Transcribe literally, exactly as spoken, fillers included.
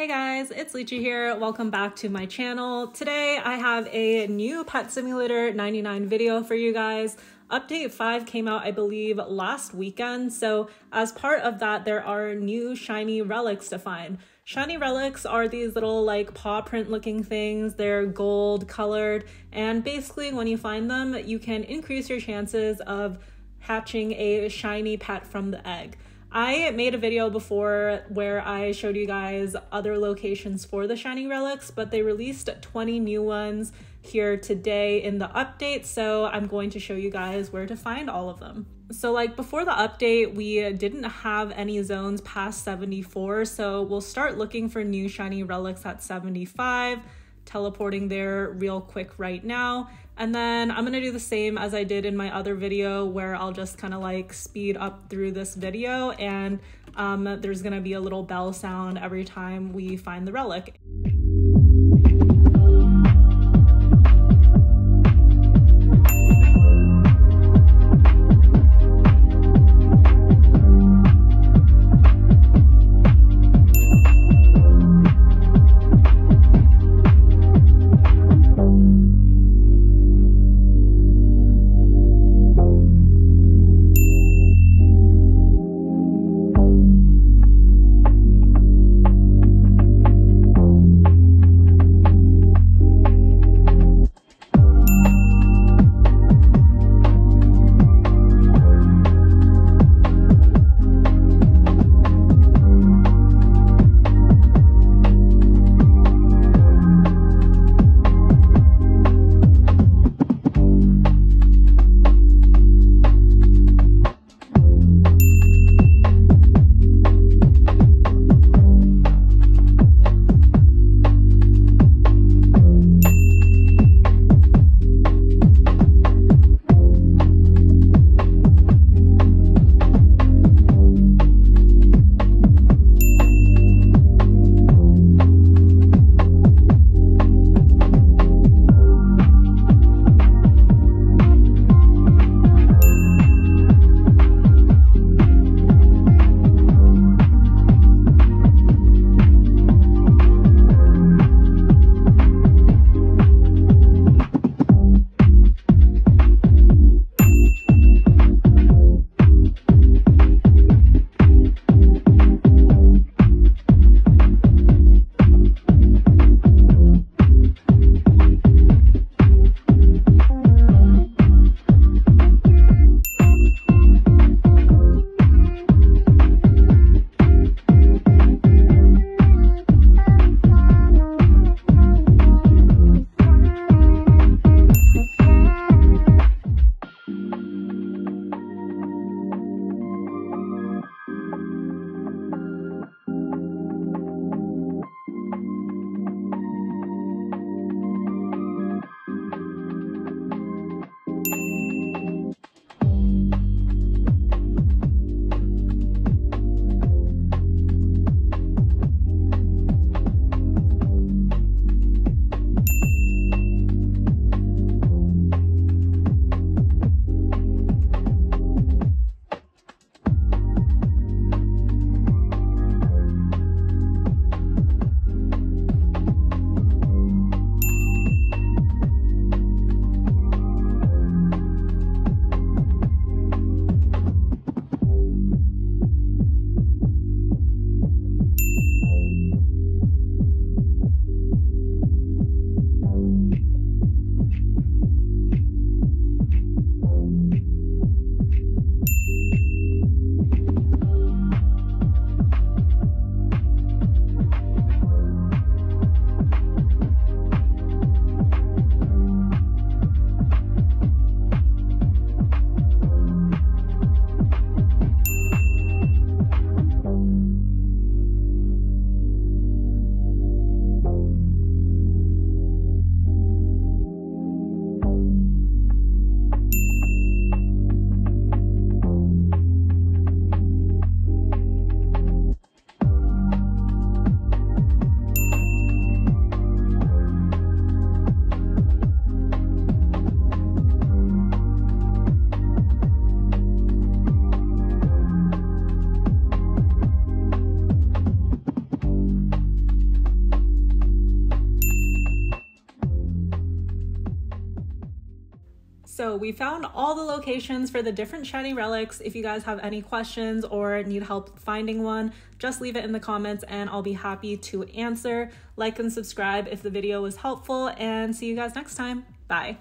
Hey guys, it's Lichi here. Welcome back to my channel. Today I have a new Pet Simulator ninety-nine video for you guys. Update five came out, I believe, last weekend. So as part of that, there are new shiny relics to find. Shiny relics are these little like paw print looking things. They're gold colored. And basically when you find them, you can increase your chances of hatching a shiny pet from the egg. I made a video before where I showed you guys other locations for the shiny relics, but they released twenty new ones here today in the update, so I'm going to show you guys where to find all of them. So like before the update, we didn't have any zones past seventy-four, so we'll start looking for new shiny relics at seventy-five, teleporting there real quick right now. And then I'm gonna do the same as I did in my other video where I'll just kind of like speed up through this video, and um, there's gonna be a little bell sound every time we find the relic. So we found all the locations for the different shiny relics. If you guys have any questions or need help finding one, just leave it in the comments and I'll be happy to answer. Like and subscribe if the video was helpful, and see you guys next time. Bye.